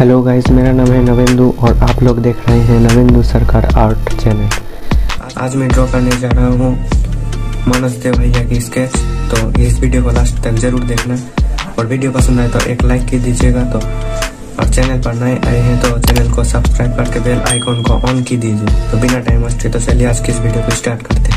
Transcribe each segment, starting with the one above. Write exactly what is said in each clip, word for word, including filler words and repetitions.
Hello guys, मेरा नाम है नवेंदु और आप लोग देख रहे हैं नवेंदु सरकार आर्ट चैनल। आज मैं ड्रॉ करने जा रहा हूँ मनोज देव भैया की स्केच, तो इस वीडियो को लास्ट तक जरूर देखना और वीडियो पसंद आए तो एक लाइक कर दीजिएगा। तो और चैनल पर नए आए हैं तो चैनल को सब्सक्राइब करके बेल आइकॉन को ऑन की दीजिए। तो बिना टाइम वेस्ट किए तो चलिए आज की इस वीडियो को स्टार्ट करते हैं।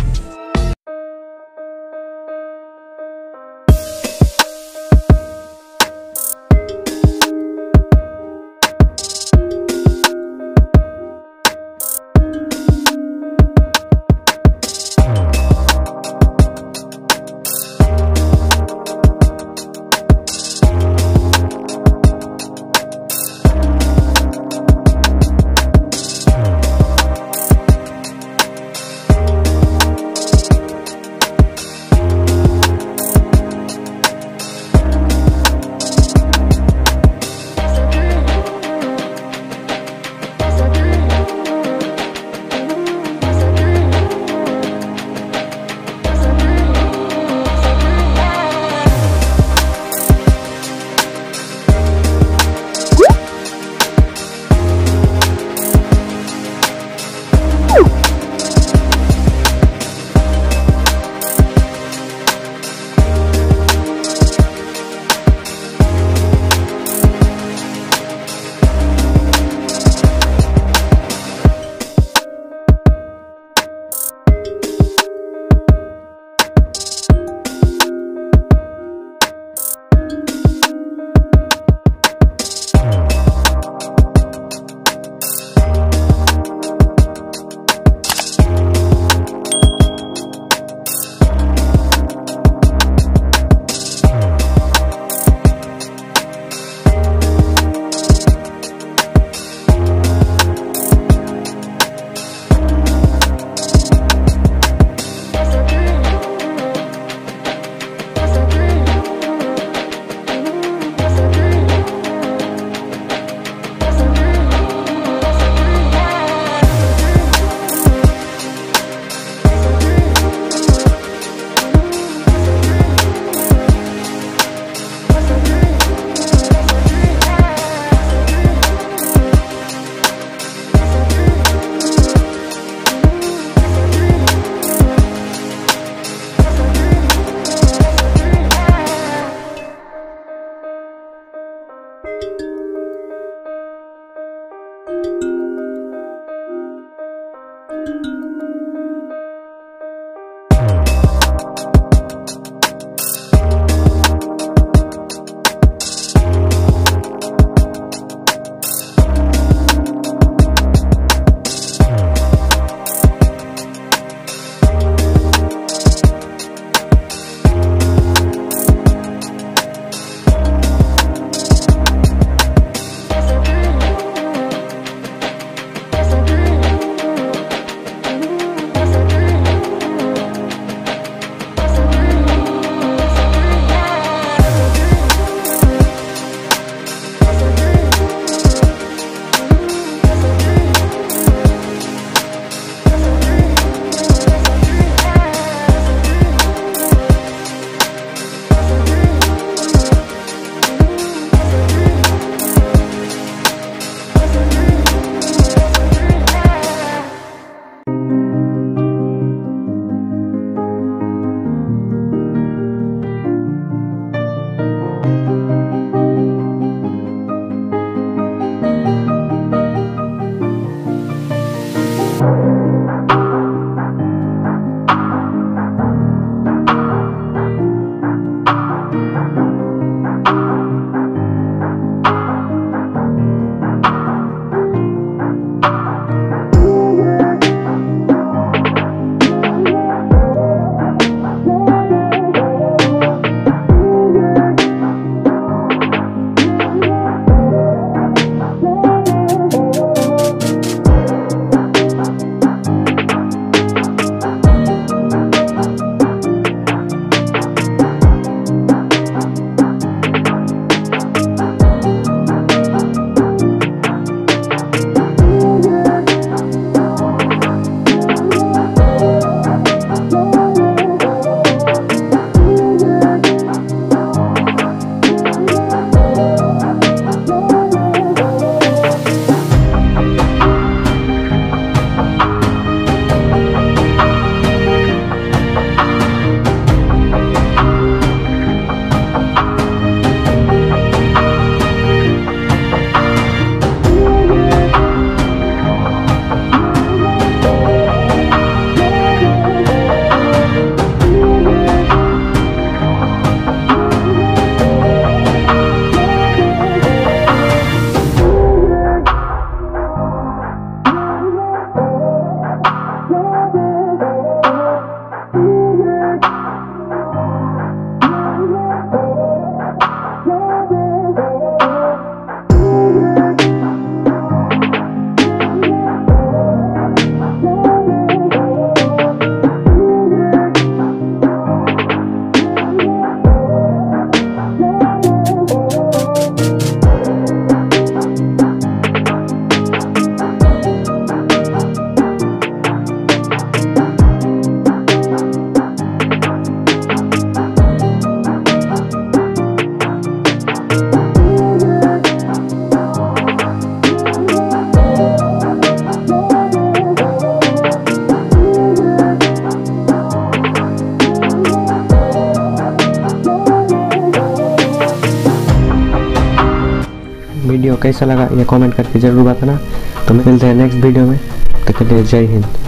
वीडियो कैसा लगा ये कमेंट करके जरूर बताना। तो मिलते हैं नेक्स्ट वीडियो में, तब तक के लिए जय हिंद।